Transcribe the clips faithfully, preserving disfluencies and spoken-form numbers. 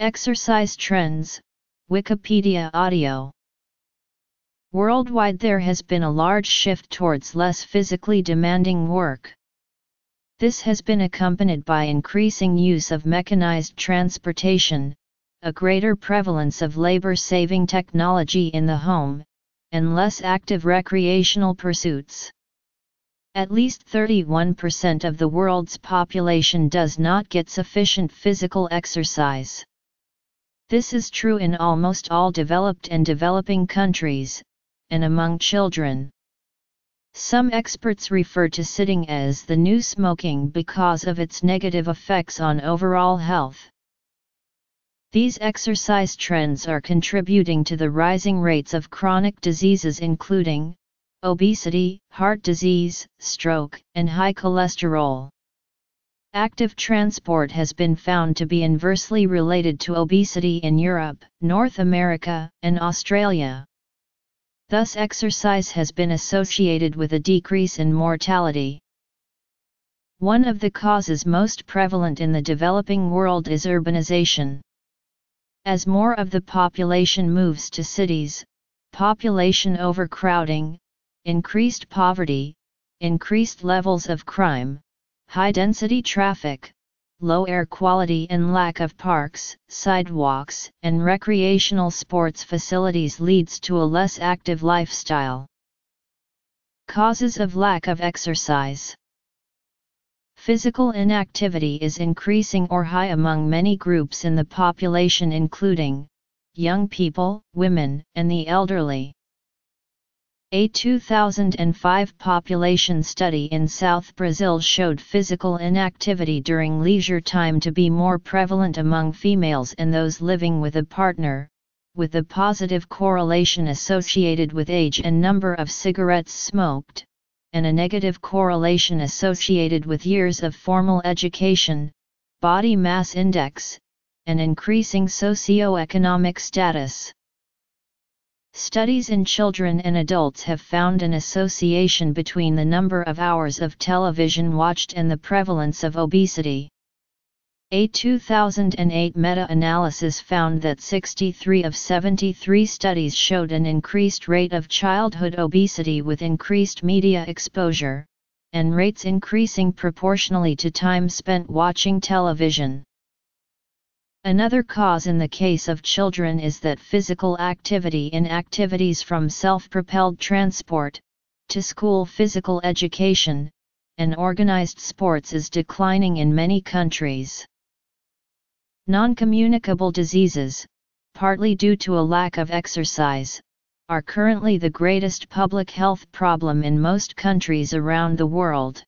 Exercise Trends, Wikipedia Audio. Worldwide, there has been a large shift towards less physically demanding work. This has been accompanied by increasing use of mechanized transportation, a greater prevalence of labor-saving technology in the home, and less active recreational pursuits. At least thirty-one percent of the world's population does not get sufficient physical exercise. This is true in almost all developed and developing countries, and among children. Some experts refer to sitting as the new smoking because of its negative effects on overall health. These exercise trends are contributing to the rising rates of chronic diseases including obesity, heart disease, stroke, and high cholesterol. Active transport has been found to be inversely related to obesity in Europe, North America, and Australia. Thus, exercise has been associated with a decrease in mortality. One of the causes most prevalent in the developing world is urbanization. As more of the population moves to cities, population overcrowding, increased poverty, increased levels of crime, high-density traffic, low air quality and lack of parks, sidewalks, and recreational sports facilities leads to a less active lifestyle. Causes of lack of exercise. Physical inactivity is increasing or high among many groups in the population including young people, women, and the elderly. A two thousand five population study in South Brazil showed physical inactivity during leisure time to be more prevalent among females and those living with a partner, with a positive correlation associated with age and number of cigarettes smoked, and a negative correlation associated with years of formal education, body mass index, and increasing socioeconomic status. Studies in children and adults have found an association between the number of hours of television watched and the prevalence of obesity. A two thousand eight meta-analysis found that sixty-three of seventy-three studies showed an increased rate of childhood obesity with increased media exposure, and rates increasing proportionally to time spent watching television. Another cause in the case of children is that physical activity in activities from self-propelled transport, to school physical education, and organized sports is declining in many countries. Non-communicable diseases, partly due to a lack of exercise, are currently the greatest public health problem in most countries around the world.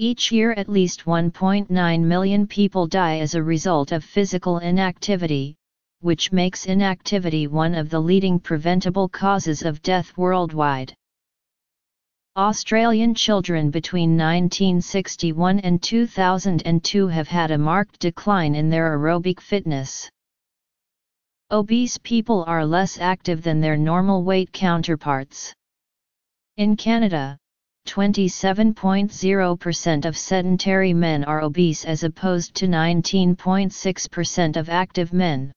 Each year at least one point nine million people die as a result of physical inactivity, which makes inactivity one of the leading preventable causes of death worldwide. Australian children between nineteen sixty-one and two thousand two have had a marked decline in their aerobic fitness. Obese people are less active than their normal weight counterparts. In Canada, twenty-seven point zero percent of sedentary men are obese as opposed to nineteen point six percent of active men.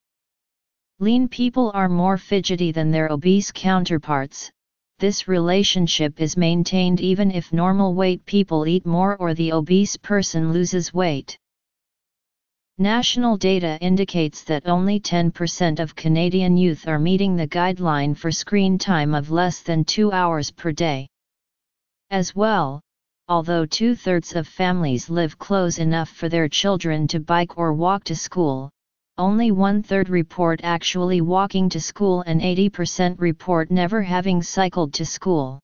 Lean people are more fidgety than their obese counterparts. This relationship is maintained even if normal weight people eat more or the obese person loses weight. National data indicates that only ten percent of Canadian youth are meeting the guideline for screen time of less than two hours per day. As well, although two-thirds of families live close enough for their children to bike or walk to school, only one-third report actually walking to school and eighty percent report never having cycled to school.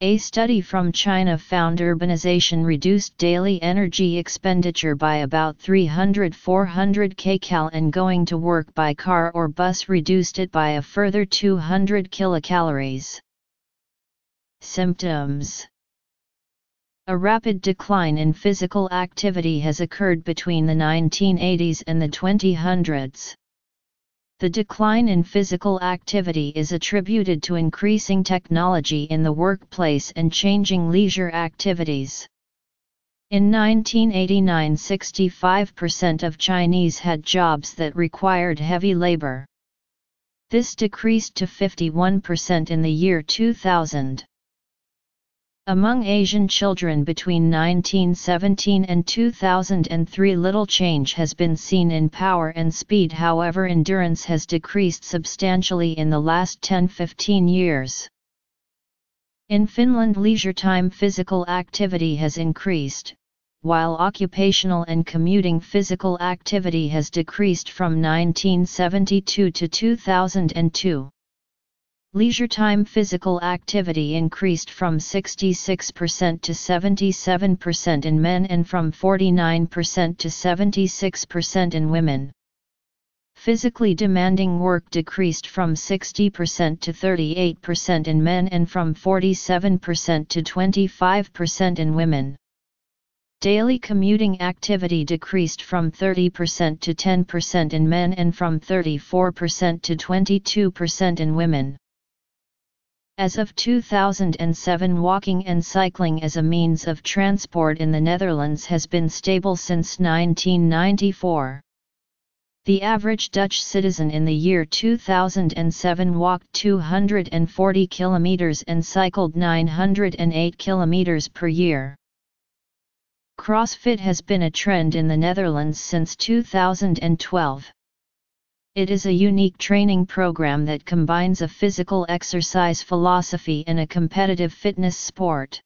A study from China found urbanization reduced daily energy expenditure by about three hundred to four hundred kilocalories and going to work by car or bus reduced it by a further two hundred kilocalories. Symptoms. A rapid decline in physical activity has occurred between the nineteen eighties and the twenty hundreds. The decline in physical activity is attributed to increasing technology in the workplace and changing leisure activities. In nineteen eighty-nine, sixty-five percent of Chinese had jobs that required heavy labor. This decreased to fifty-one percent in the year two thousand. Among Asian children between nineteen seventeen and two thousand three, little change has been seen in power and speed. However, endurance has decreased substantially in the last ten to fifteen years. In Finland, leisure time physical activity has increased, while occupational and commuting physical activity has decreased from nineteen seventy-two to two thousand two. Leisure time physical activity increased from sixty-six percent to seventy-seven percent in men and from forty-nine percent to seventy-six percent in women. Physically demanding work decreased from sixty percent to thirty-eight percent in men and from forty-seven percent to twenty-five percent in women. Daily commuting activity decreased from thirty percent to ten percent in men and from thirty-four percent to twenty-two percent in women. As of two thousand seven, walking and cycling as a means of transport in the Netherlands has been stable since nineteen ninety-four. The average Dutch citizen in the year two thousand seven walked two hundred forty kilometers and cycled nine hundred eight kilometers per year. CrossFit has been a trend in the Netherlands since two thousand twelve. It is a unique training program that combines a physical exercise philosophy and a competitive fitness sport.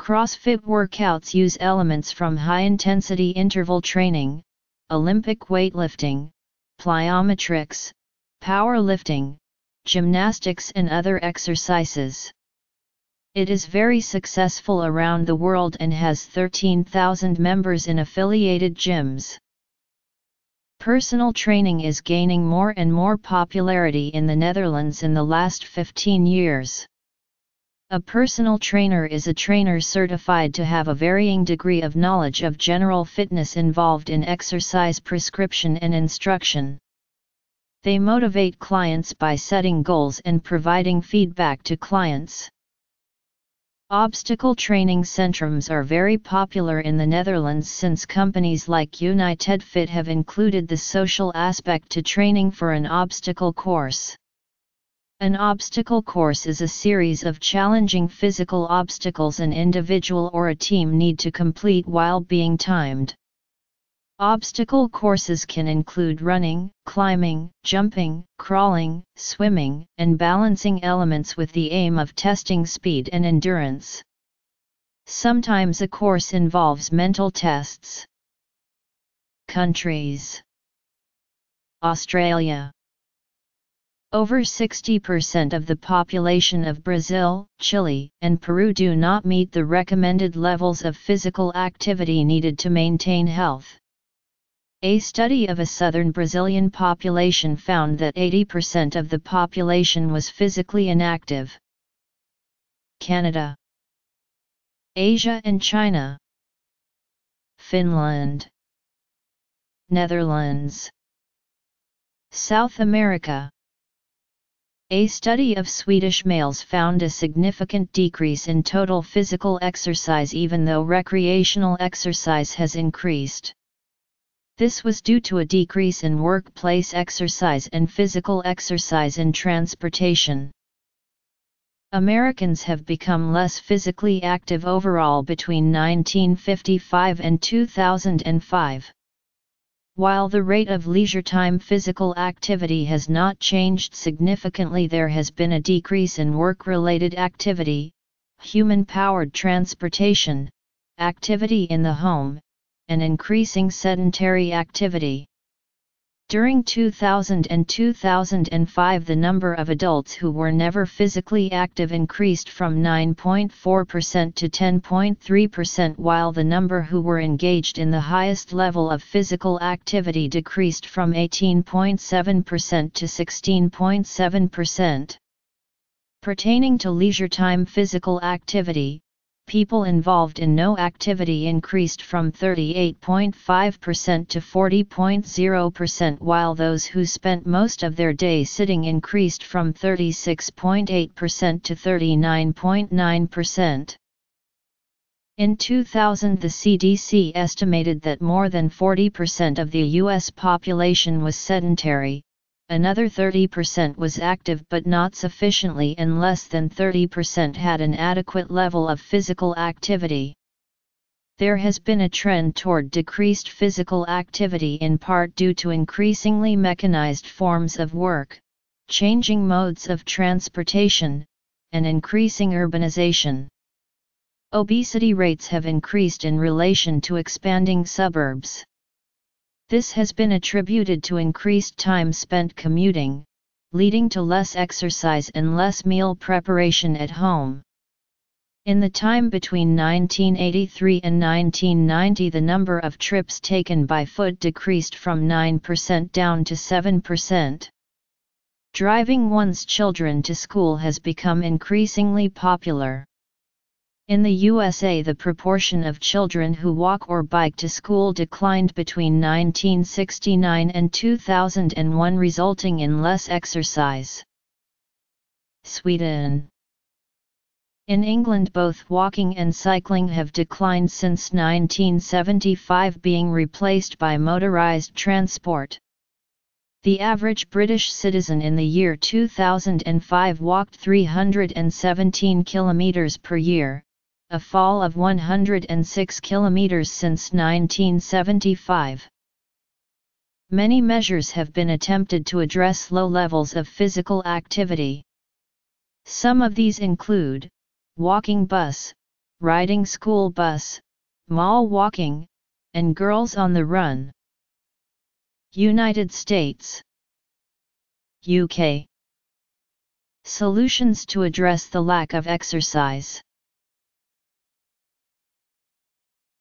CrossFit workouts use elements from high-intensity interval training, Olympic weightlifting, plyometrics, powerlifting, gymnastics and other exercises. It is very successful around the world and has thirteen thousand members in affiliated gyms. Personal training is gaining more and more popularity in the Netherlands in the last fifteen years. A personal trainer is a trainer certified to have a varying degree of knowledge of general fitness involved in exercise prescription and instruction. They motivate clients by setting goals and providing feedback to clients. Obstacle training centrums are very popular in the Netherlands since companies like United Fit have included the social aspect to training for an obstacle course. An obstacle course is a series of challenging physical obstacles an individual or a team need to complete while being timed. Obstacle courses can include running, climbing, jumping, crawling, swimming, and balancing elements with the aim of testing speed and endurance. Sometimes a course involves mental tests. Countries: Australia. Over sixty percent of the population of Brazil, Chile, and Peru do not meet the recommended levels of physical activity needed to maintain health. A study of a southern Brazilian population found that eighty percent of the population was physically inactive. Canada, Asia and China, Finland, Netherlands, South America. A study of Swedish males found a significant decrease in total physical exercise even though recreational exercise has increased. This was due to a decrease in workplace exercise and physical exercise in transportation. Americans have become less physically active overall between nineteen fifty-five and two thousand five. While the rate of leisure time physical activity has not changed significantly, there has been a decrease in work-related activity, human-powered transportation, activity in the home, and increasing sedentary activity. During two thousand and two thousand five, the number of adults who were never physically active increased from nine point four percent to ten point three percent, while the number who were engaged in the highest level of physical activity decreased from eighteen point seven percent to sixteen point seven percent. Pertaining to leisure time physical activity, people involved in no activity increased from thirty-eight point five percent to forty point zero percent, while those who spent most of their day sitting increased from thirty-six point eight percent to thirty-nine point nine percent. In two thousand, the C D C estimated that more than forty percent of the U S population was sedentary, another thirty percent was active but not sufficiently, and less than thirty percent had an adequate level of physical activity. There has been a trend toward decreased physical activity, in part due to increasingly mechanized forms of work, changing modes of transportation, and increasing urbanization. Obesity rates have increased in relation to expanding suburbs. This has been attributed to increased time spent commuting, leading to less exercise and less meal preparation at home. In the time between nineteen eighty-three and nineteen ninety, the number of trips taken by foot decreased from nine percent down to seven percent. Driving one's children to school has become increasingly popular. In the U S A, the proportion of children who walk or bike to school declined between nineteen sixty-nine and two thousand one, resulting in less exercise. Sweden. In England, both walking and cycling have declined since nineteen seventy-five, being replaced by motorised transport. The average British citizen in the year two thousand five walked three hundred seventeen kilometres per year, a fall of one hundred six kilometres since nineteen seventy-five. Many measures have been attempted to address low levels of physical activity. Some of these include walking bus, riding school bus, mall walking, and girls on the run. United States, U K. Solutions to address the lack of exercise.